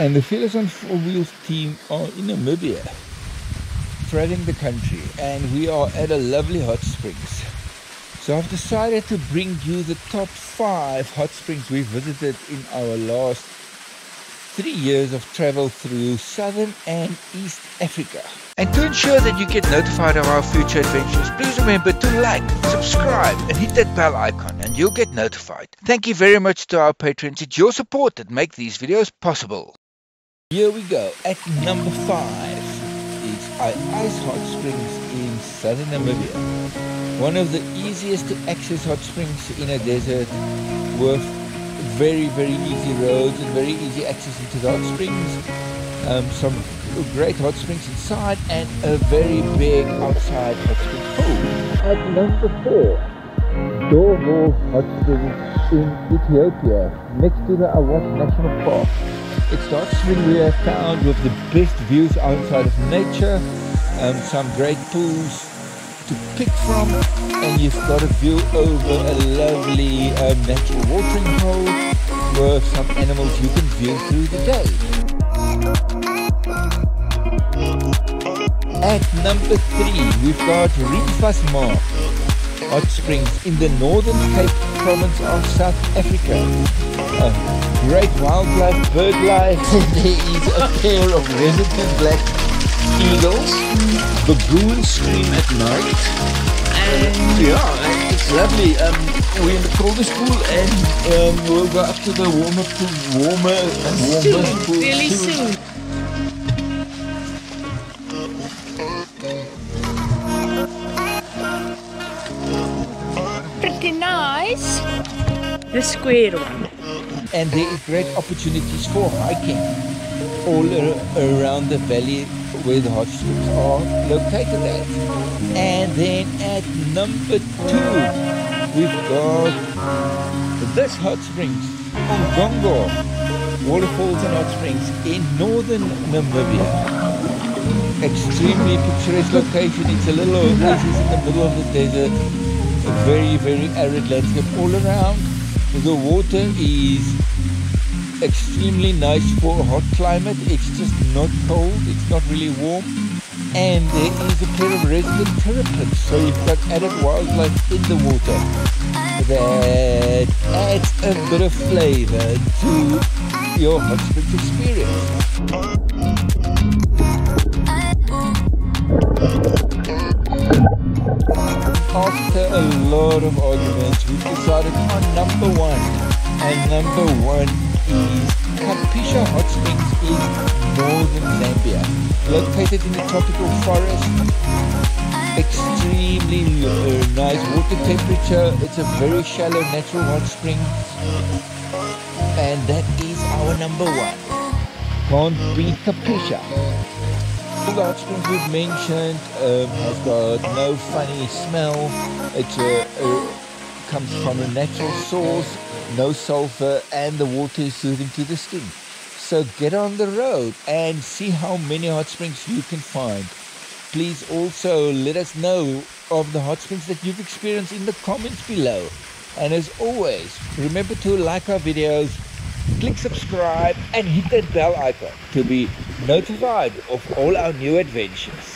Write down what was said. And the Fearless on Four Wheels team are in Namibia, threading the country, and we are at a lovely hot springs. So I've decided to bring you the top 5 hot springs we've visited in our last 3 years of travel through Southern and East Africa. And to ensure that you get notified of our future adventures, please remember to like, subscribe and hit that bell icon and you'll get notified. Thank you very much to our patrons. It's your support that makes these videos possible. Here we go. At number 5 is Ai Ais hot springs in Southern Namibia. One of the easiest to access hot springs in a desert, worth very easy roads and very easy access into the hot springs, some great hot springs inside and a very big outside hot spring pool. At number 4, Dorval hot springs in Ethiopia, next to the Awas National Park. It's the hot spring we have found with the best views outside of nature, some great pools to pick from, and you've got a view over a lovely natural watering hole with some animals you can view through the day. At number 3 we've got Ritfas Mark hot springs in the Northern Cape province of South Africa. Great wildlife, bird life. There is a pair of resident black eagles, baboons scream at night, and yeah, it's lovely. We're in the coldest pool, and we'll go up to the warmer pool, warmer pool really soon. Pretty nice. The square one. And there are great opportunities for hiking all around the valley where the hot springs are located at. And then at number 2, we've got this hot springs, Ongongo, waterfalls and hot springs in northern Namibia. Extremely picturesque location. It's a little oasis in the middle of the desert, a very arid landscape all around. The water is extremely nice for a hot climate. It's just not cold, it's not really warm, and there is a pair of resident terrapins, so you've got added wildlife in the water that adds a bit of flavor to your hot spring experience. After a lot of arguments, we've decided on number 1, and number 1 is Kapisha hot springs in northern Zambia, located in the tropical forest. Extremely nice water temperature. It's a very shallow natural hot spring, and that is our number 1. Can't beat Kapisha. All the hot springs we've mentioned has got no funny smell. It's comes from a natural source, no sulfur, and the water is soothing to the skin. So get on the road and see how many hot springs you can find. Please also let us know of the hot springs that you've experienced in the comments below. And as always, remember to like our videos, click subscribe and hit that bell icon to be notified of all our new adventures.